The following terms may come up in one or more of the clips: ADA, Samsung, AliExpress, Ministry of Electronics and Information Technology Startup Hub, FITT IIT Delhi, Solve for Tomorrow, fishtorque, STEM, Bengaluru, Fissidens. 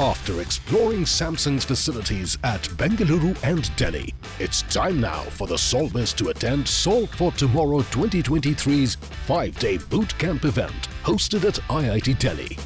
After exploring Samsung's facilities at Bengaluru and Delhi, it's time now for the solvers to attend Solve for Tomorrow 2023's 5-day boot camp event hosted at IIT Delhi.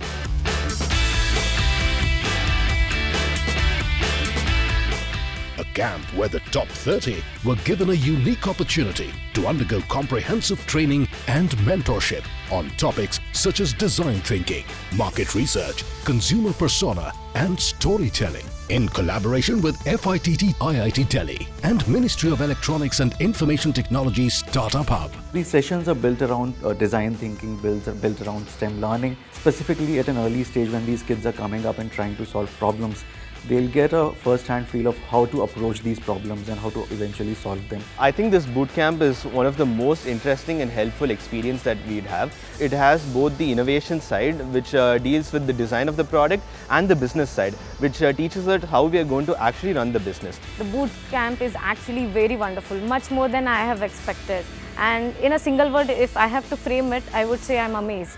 A camp where the top 30 were given a unique opportunity to undergo comprehensive training and mentorship on topics such as design thinking, market research, consumer persona and storytelling, in collaboration with FITT IIT Delhi and Ministry of Electronics and Information Technology Startup Hub. These sessions are built around design thinking, built around STEM learning. Specifically at an early stage when these kids are coming up and trying to solve problems, they'll get a first-hand feel of how to approach these problems and how to eventually solve them. I think this bootcamp is one of the most interesting and helpful experience that we'd have. It has both the innovation side, which deals with the design of the product, and the business side, which teaches us how we are going to actually run the business. The bootcamp is actually very wonderful, much more than I have expected. And in a single word, if I have to frame it, I would say I'm amazed.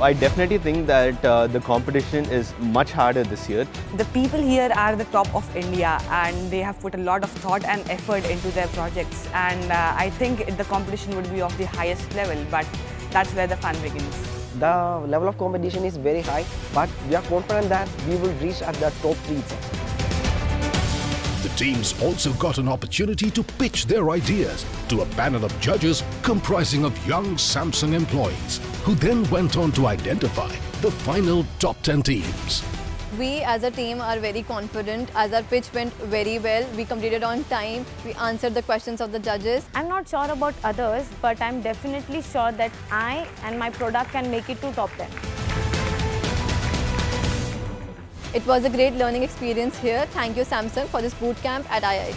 I definitely think that the competition is much harder this year. The people here are the top of India and they have put a lot of thought and effort into their projects, and I think the competition would be of the highest level, but that's where the fun begins. The level of competition is very high, but we are confident that we will reach at the top 3. The teams also got an opportunity to pitch their ideas to a panel of judges comprising of young Samsung employees, who then went on to identify the final top 10 teams. We as a team are very confident, as our pitch went very well. We completed on time, we answered the questions of the judges. I'm not sure about others, but I'm definitely sure that I and my product can make it to top 10. It was a great learning experience here. Thank you, Samsung, for this bootcamp at IIT.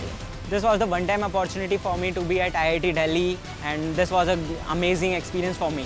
This was the one-time opportunity for me to be at IIT Delhi, and this was an amazing experience for me.